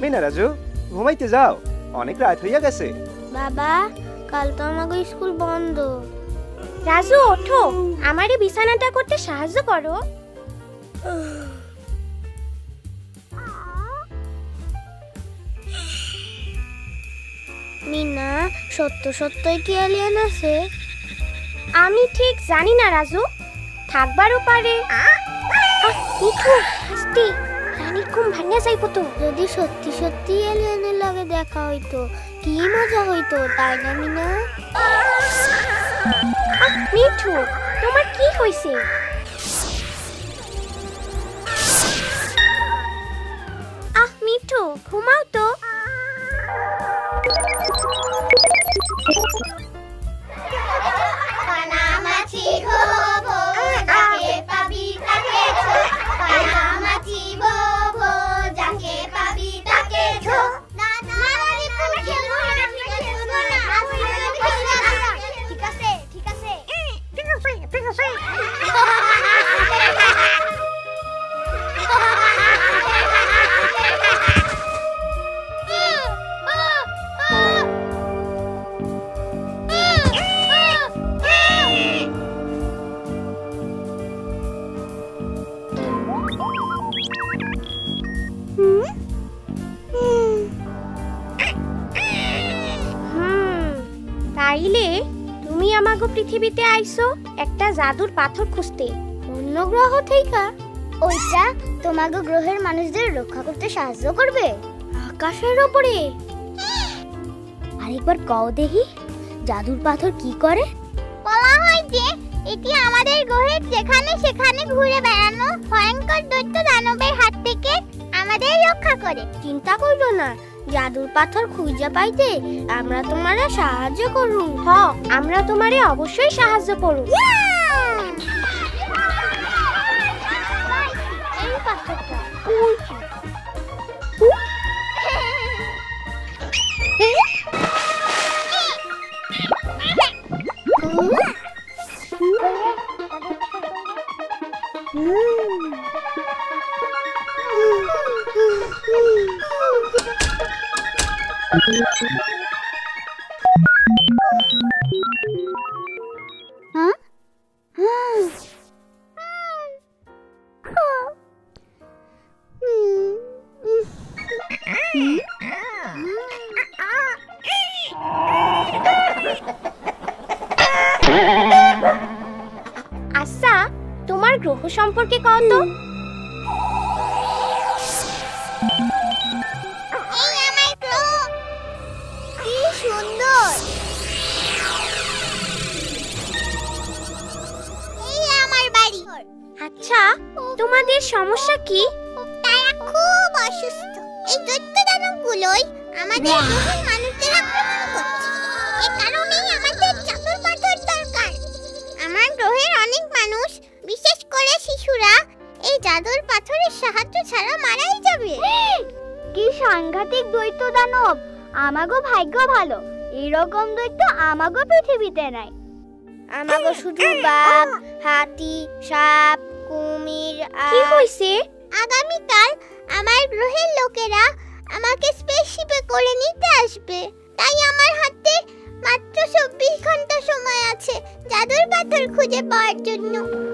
Meena Raju, ঘুমাইতে যাও অনেক রাত হইয়া গেছে। বাবা কাল তো আমাগো স্কুল বন্ধ। রাজু ওঠো, আমারে বিছানাটা করতে সাহায্য করো। মিনা, সত্য সত্যই কি এলিয়েন আছে? আমি ঠিক জানি না রাজু, থাকবারও পারে। যদি সত্যি সত্যি এলিয়েনের লগে দেখা হইতো কি মজা হইতো, তাই না মিনা? মিঠু, তোমার কি হইছে? মিঠু ঘুমাও তো। তাইলে তুমি আমাগো পৃথিবীতে আইছো একটা জাদুর পাথর খুঁজতে, অন্য গ্রহ থেইকা? ওইটা তোমাগো গ্রহের মানুষদের রক্ষা করতে সাহায্য করবে আকাশের উপরে। আরেকবার কও দেখি, জাদুর পাথর কি করে? বলা হয় যে এটি আমাদের গ্রহের যেখানে সেখানে ঘুরে বেড়ানো ভয়ঙ্কর দৈত্য দানবের হাত থেকে আমাদের রক্ষা করে। চিন্তা করো না, জাদুর পাথর খুঁজে পাইতে আমরা তোমারে সাহায্য করব। হ্যাঁ, আমরা তোমারে অবশ্যই সাহায্য করব। এই পাথরটা আচ্ছা, তোমার গ্রহ সম্পর্কে কত? আচ্ছা, তোমাদের সমস্যা কি? তারা খুব অসুস্থ। এই দৈত্য দানবগুলোই আমাদের গ্রহের মানুষদের আক্রমণ করছে। এই কারণেই আমাদের জাদুর পাথর দরকার। আমার গ্রহের অনেক মানুষ, বিশেষ করে শিশুরা, এই জাদুর পাথরের সাহায্য ছাড়া মারাই যাবে। কি সাংঘাতিক দৈত্য দানব! আমাগো ভাগ্য ভালো, এরকম দৈত্য আমাগো পৃথিবীতে নাই। আমাগো শুধু বাঘ, হাতি, সাপ, কুমির। কি হইছে? আগামীকাল আমার গ্রহের লোকেরা আমাকে স্পেসশিপে করে নিতে আসবে, তাই আমার হাতে মাত্র ২৪ ঘন্টা সময় আছে জাদুর পাথর খুঁজে পাওয়ার জন্য।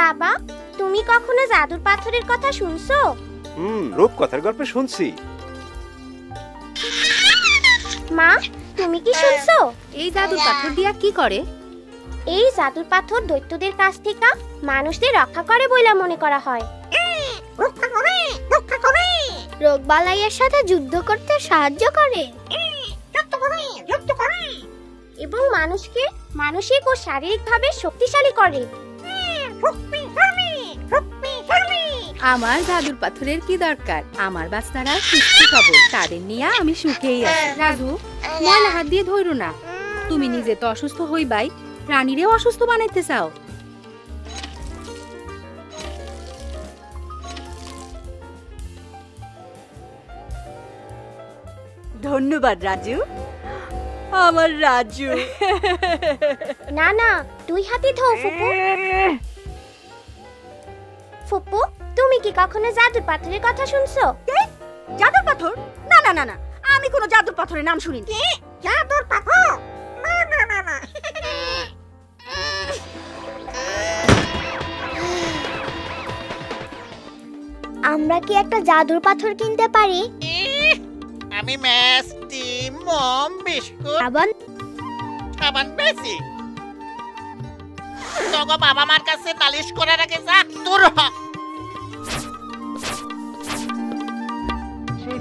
বাবা, তুমি কখনো জাদুর পাথরের কথা শুনছো? রূপকথার গল্প শুনছি। মা, তুমি কি শুনছো এই জাদুর পাথর দিয়া কি করে? এই জাদুর পাথর দৈত্যদের কাছ থেকে মানুষদের রক্ষা করে বলে মনে করা হয়। রোগ বালাইয়ের সাথে যুদ্ধ করতে সাহায্য করে এবং মানুষকে মানসিক ও শারীরিকভাবে শক্তিশালী করে। আমার জাদুর পাথরের কি দরকার? আমার বাচ্চারা সুস্থ খবর, তাদের নিয়ে আমি সুখেই আছি। রাজু, ময়লা হাত দিয়ে ধরো না। তুমি নিজে তো অসুস্থ হইবাই, প্রাণীরেও অসুস্থ বানাইতে চাও। ধন্যবাদ রাজু, আমার রাজু। না না, তুই হাতি ধর ফুপু। ফুপু, তুমি কি কখনো জাদুর পাথরের কথা শুনছো? জাদুর পাথর? না না না না, আমি কোনো জাদুর পাথরের নাম শুনিনি। জাদুর পাথর? না না না না। আমরা কি একটা জাদুর পাথর কিনতে পারি? আমি ম্যাশ, ডিম, মম, বিস্কুট, সাবান বেশি। তোগো বাবা মার কাছে নালিশ করে রাখে যা, দূর হ।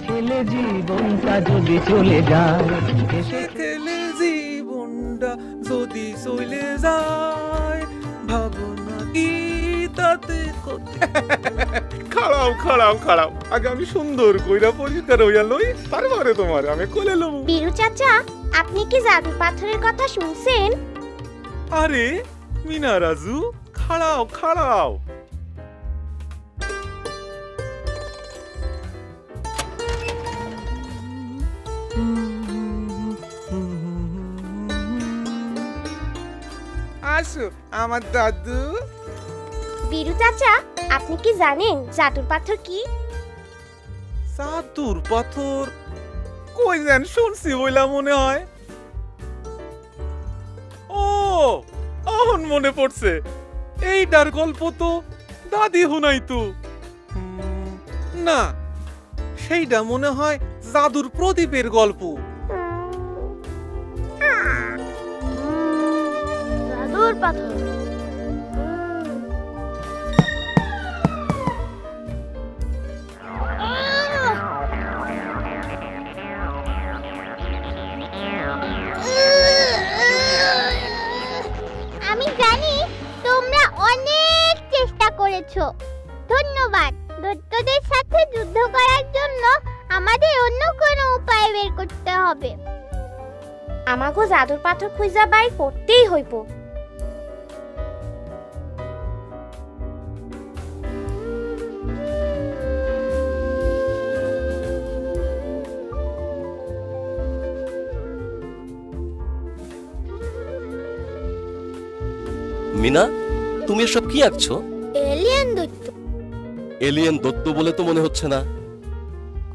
খেলে জীবনটা যদি চলে যায়, খেলে জীবনটা যদি চলে যায়, ভাবনা কি তাতে খাড়াও খাড়াও খাড়াও, আগে আমি সুন্দর কইরা পরিষ্কার হইয়া লই, তারপরে তোমার আমি কোলে লব। বিরু চাচা, আপনি কি জাদুর পাথরের কথা শুনছেন? আরে মিনা, রাজু, খাড়াও খাড়াও। আসো আমার দাদু। বিরু চাচা, আপনি কি জানেন জাদুর পাথর কি? জাদুর পাথর কই জান শুনছি বইলা মনে হয়। ও এখন মনে পড়ছে, এইটার গল্প তো দাদি শুনাইতো। না, সেইটা মনে হয় জাদুর প্রদীপের গল্প। জাদুর পাথর, ধন্যবাদ। দৈত্যদের সাথে যুদ্ধ করার জন্য আমাদের অন্য কোনো উপায় বের করতে হবে। আমাগো জাদুর পাথর খুঁজা বাই করতেই হইব। মিনা, তুমি এসব কি আঁকছো? এলিয়েন দত্ত বলে তো মনে হচ্ছে না।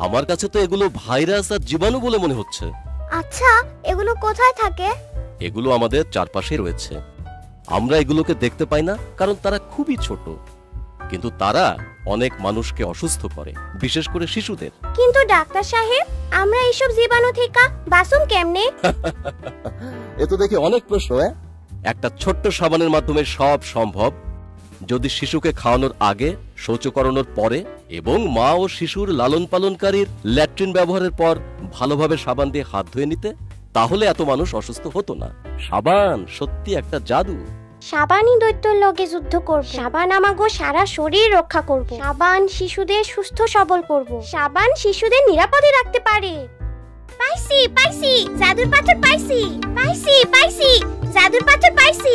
আমার কাছে তো এগুলো ভাইরাস আর জীবাণু বলে মনে হচ্ছে। আচ্ছা, এগুলো কোথায় থাকে? এগুলো আমাদের চারপাশে রয়েছে। আমরা এগুলোকে দেখতে পাই না কারণ তারা খুবই ছোট, কিন্তু তারা অনেক মানুষকে অসুস্থ করে, বিশেষ করে শিশুদের। কিন্তু ডাক্তার সাহেব, আমরা এইসব জীবাণু থেকে বাঁচুম কেমনে? এ তো দেখি অনেক প্রশ্ন। একটা ছোট্ট সাবানের মাধ্যমে সব সম্ভব, যদি শিশুকে খাওয়ানোর আগে, শৌচ করানোর পরে এবং মা ও শিশুর লালন পালনকারীর ল্যাট্রিন ব্যবহারের পর ভালোভাবে সাবান দিয়ে হাত ধুয়ে নিতে, তাহলে এত মানুষ অসুস্থ হতো না। সাবান সত্যি একটা জাদু। সাবানই দৈত্যর লগে যুদ্ধ করব। সাবান আমাগো সারা শরীর রক্ষা করব। সাবান শিশুদের সুস্থ সবল করব। সাবান শিশুদের নিরাপদে রাখতে পারে। পাইছি পাইছি জাদুর পাথর, পাইছি পাইছি পাইছি জাদুর পাথর, পাইছি।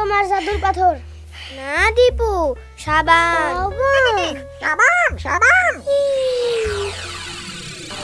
তোমার জাদুর পাথর না দীপু, সাবান সাবান সাবান।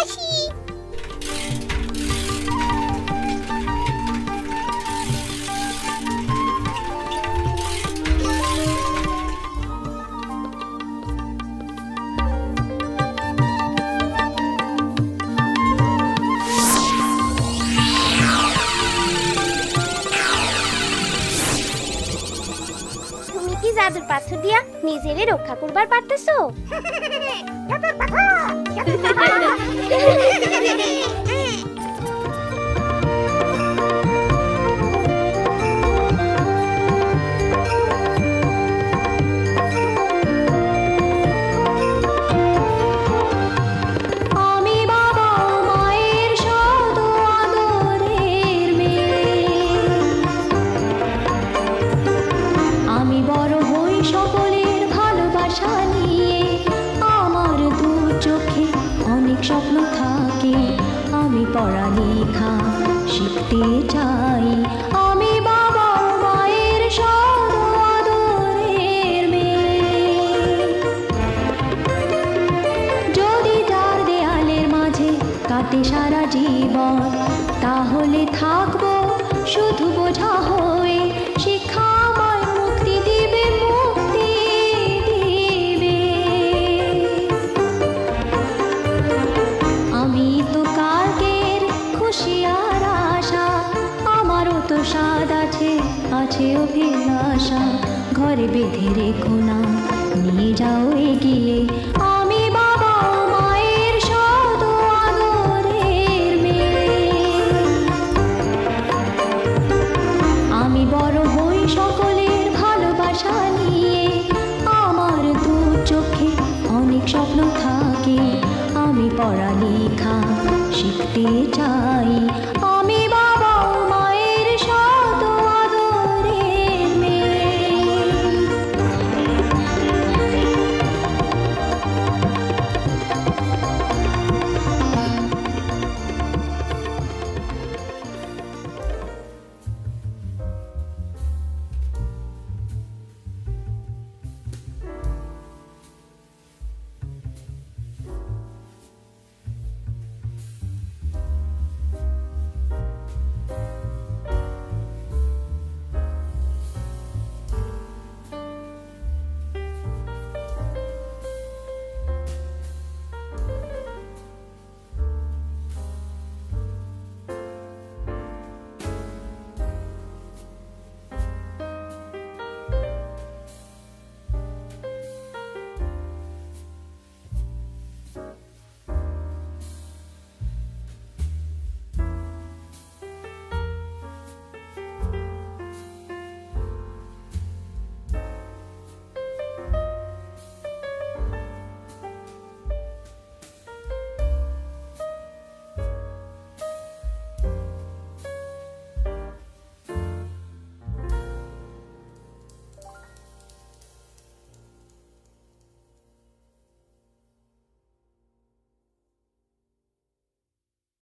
আসি। জাদুর পাথর দিয়া নিজেরে রক্ষা করবার পারতেছো? পড়ালেখা শিখতে চাই আমি, বাবা মায়ের সাদরের মেয়ে। যদি তার দেয়ালের মাঝে কাটে সারা জীবন, তাহলে থাকবো শুধু বোঝা হয়ে। শিক্ষা আমায় মুক্তি দিবে, মুক্তি দিবে। আমি তো শিয়ার আশা, আমারও তো স্বাদ আছে, আছে অভিলাষা। ঘরে বেঁধে রেখো না, নিয়ে যাও এগিয়ে। আমি বাবা মায়ের শত আদরের মেয়ে। আমি বড় হই সকলের ভালোবাসা নিয়ে। আমার দু চোখে অনেক স্বপ্ন থাকে, আমি পড়ালেখা শিখতে চাই।